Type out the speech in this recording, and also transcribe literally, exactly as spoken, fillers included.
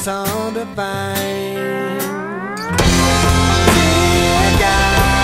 is all divine. Dear God,